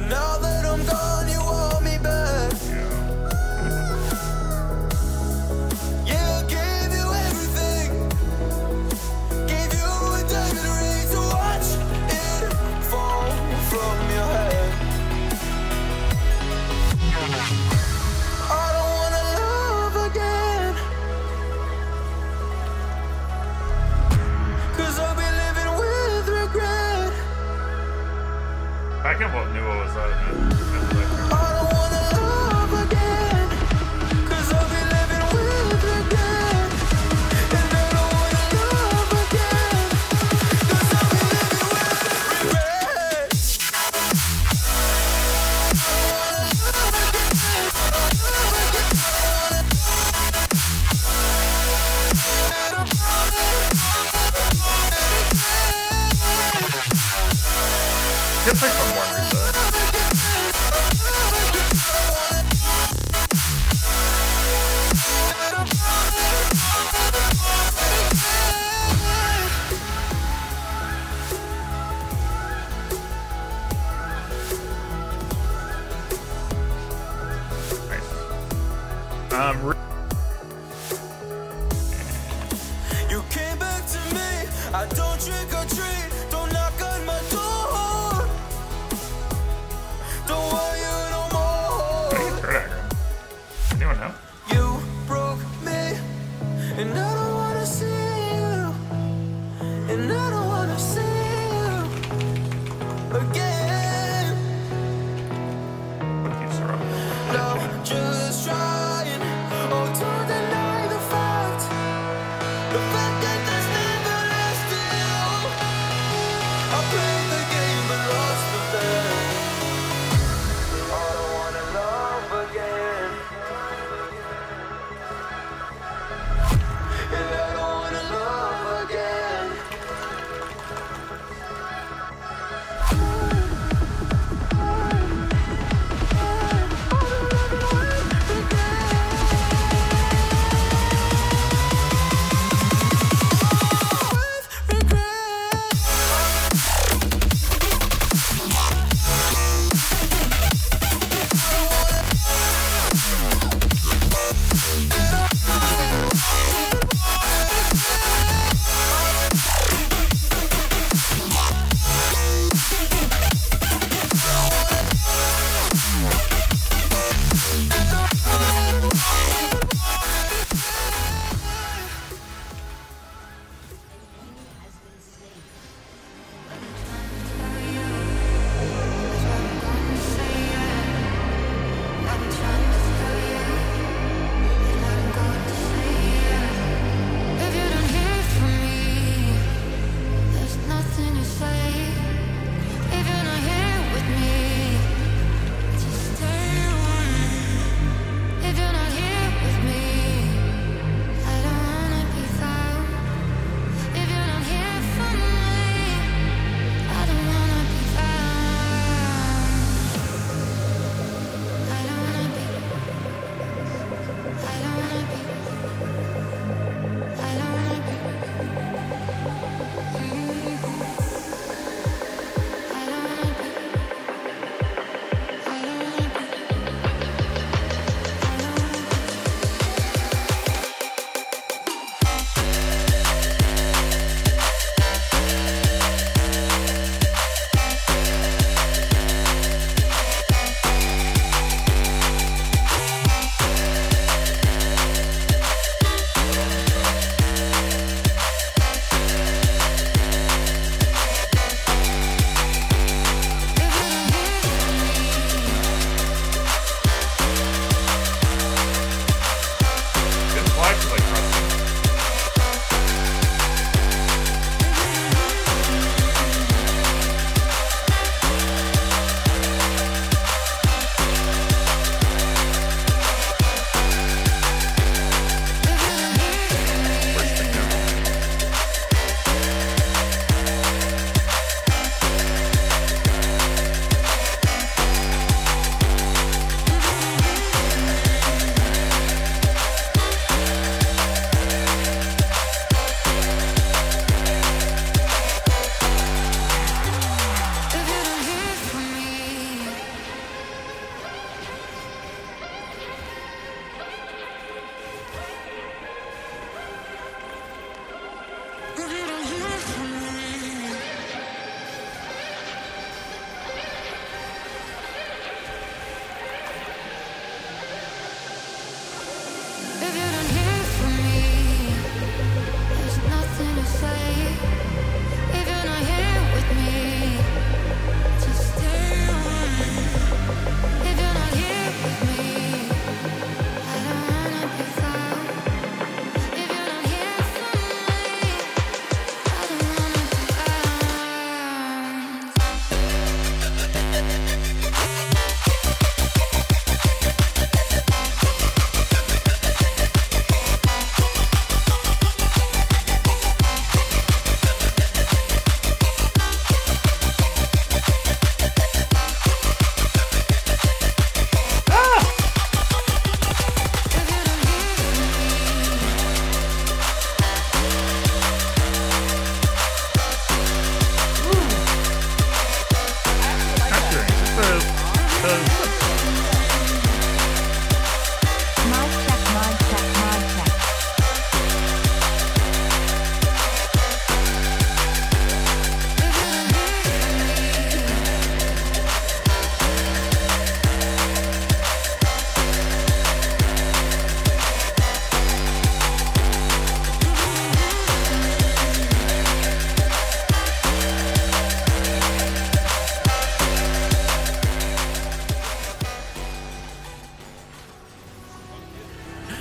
But now that I'm gone, you want me back. Yeah, I gave you everything. Gave you a diamond ring to watch it fall from your head. I don't wanna love again, 'cause I'll be living with regret. I can't believe I knew what was that. I don't wanna love again, 'cause I'll be living with regret. And I don't wanna love again, 'cause I'll be living with regret. Just like from one reset. Nice. You came back to me. I don't trick or treat. Don't knock on my door. Don't want you no more. Anyone know? You broke me, and I don't wanna see you, and I don't wanna see you again. What keeps her up? No, just trying.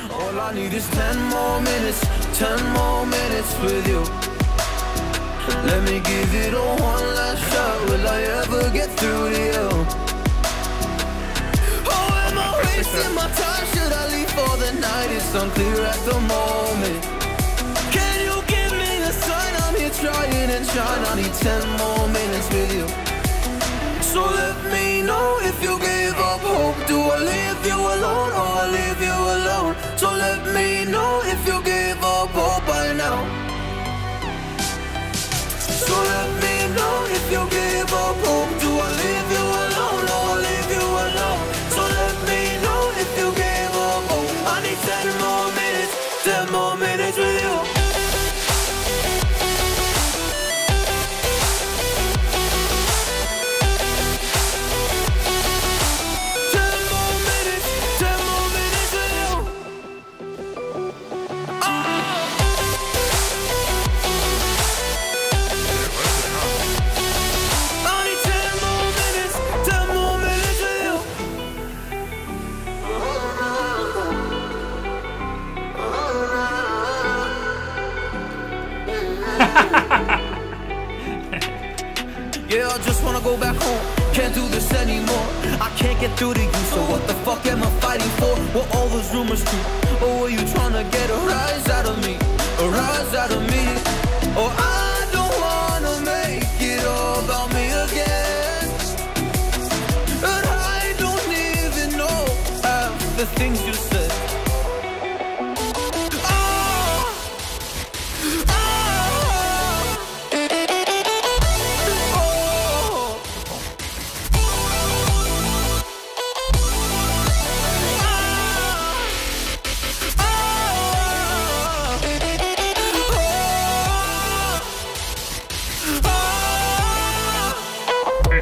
All I need is 10 more minutes, 10 more minutes with you. Let me give it a one last shot. Will I ever get through to you? Oh, am I wasting my time? Should I leave for the night? It's unclear at the moment. Can you give me a sign? I'm here trying and trying. I need 10 more minutes with you. So let me know if you gave up hope. Do I leave you alone or I leave you alone? So let me know if you gave up hope by now. So let me know if you gave up hope. Do I leave you alone or I leave you alone? So let me know if you gave up hope. I need 10 more minutes, 10 more minutes with you. Yeah, I just wanna go back home. Can't do this anymore. I can't get through to you, so what the fuck am I fighting for? What all those rumors do? Or were you trying to get a rise out of me? A rise out of me? Or I don't wanna make it all about me again. But I don't even know half the things you said.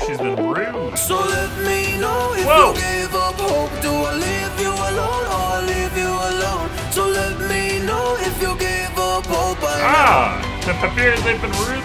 She's been rude. So let me know if you gave up hope. Do I leave you alone or I leave you alone? So let me know if you gave up hope. Ah, the papyrus, they've been rude.